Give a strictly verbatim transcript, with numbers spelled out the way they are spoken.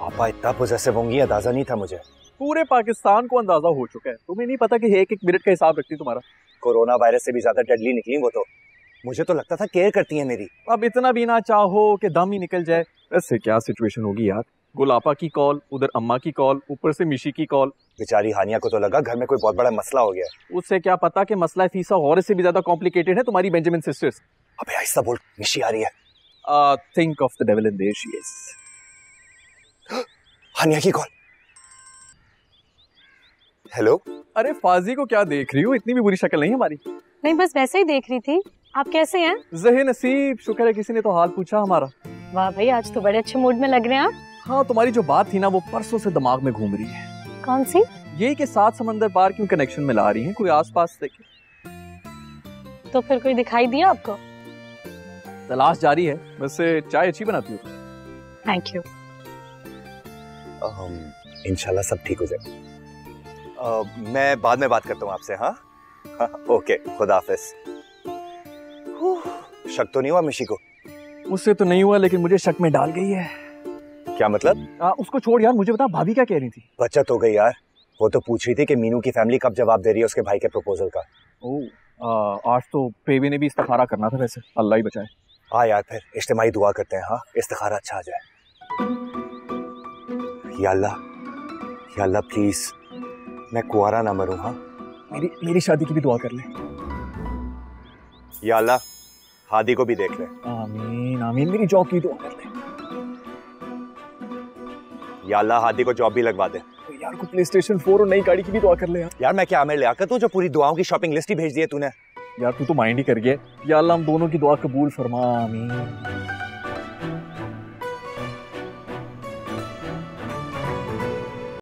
पापा इतना पोजेसिव होंगी अंदाजा नहीं था मुझे। पूरे पाकिस्तान को अंदाजा हो चुका है, तुम्हें नहीं पता कि एक एक मिनट का हिसाब रखती तुम्हारा। कोरोना वायरस से भी ज्यादा डेडली निकली वो, तो मुझे तो लगता था केयर करती है मेरी। अब इतना भी ना चाहो कि दम ही निकल जाए। ऐसे क्या सिचुएशन होगी यार, गुलापा की कॉल, उधर अम्मा की कॉल, ऊपर से मिशी की कॉल। बेचारी हानिया को तो लगा घर में कोई बहुत बड़ा मसला हो गया। उससे क्या पता कि मसला फीसा और से भी ज्यादा कॉम्प्लिकेटेड है तुम्हारी बेंजामिन सिस्टर्स। अबे ऐसा बोल, मिशी आ रही है। Uh, think of the devil in there she is. हानिया की कॉल। हेलो। अरे फाजी को क्या देख रही हो, इतनी भी बुरी शक्ल नहीं हमारी। नहीं बस वैसे ही देख रही थी। आप कैसे हैं? जहे नसीब, शुक्र है किसी ने तो हाल पूछा हमारा। वाह भाई आज तो बड़े अच्छे मूड में लग रहे हैं आप। हाँ तुम्हारी जो बात थी ना वो परसों से दिमाग में घूम रही है। कौन सी? यही के साथ समंदर पार क्यों कनेक्शन में ला रही है, कोई आस पास देखे। तो फिर कोई दिखाई दिया आपको? तलाश जारी है। वैसे चाय अच्छी बनाती हो। Thank you. um, इंशाल्लाह सब ठीक हो जाएगा। uh, मैं बाद में बात करता हूँ आपसे। हाँ ओके खुदा हाफिज। शक तो नहीं हुआ मिशी को? उससे तो नहीं हुआ लेकिन मुझे शक में डाल गई है। क्या मतलब? आ, उसको छोड़ यार, मुझे बता भाभी क्या कह रही थी। बचत हो गई यार, वो तो पूछ रही थी कि मीनू की फैमिली कब जवाब दे रही है उसके भाई के प्रपोजल का। ओ, आ, आज तो पेवी ने भी इस्तखारा करना था, वैसे अल्लाह ही बचाए। हाँ यार फिर इज्तिमाई दुआ करते हैं। हाँ इस्तिखारा अच्छा आ जाए। या अल्लाह, या अल्लाह प्लीज मैं कुआरा ना मरूं। हाँ मेरी मेरी शादी की भी दुआ कर ले। या अल्लाह हादी को भी देख ले। आमीन आमीन, मेरी जॉब की दुआ कर ले। या अल्लाह हादी को जॉब भी लगवा दे। यार को प्ले स्टेशन फोर और नई गाड़ी की भी दुआ कर ले यार। यार मैं क्या आमिर लियाकत हूँ जो पूरी दुआओं की शॉपिंग लिस्ट ही भेज दी है तूने। यार तू तो माइंड ही कर गया। या अल्लाह हम दोनों की दुआ कबूल फरमा आमीन।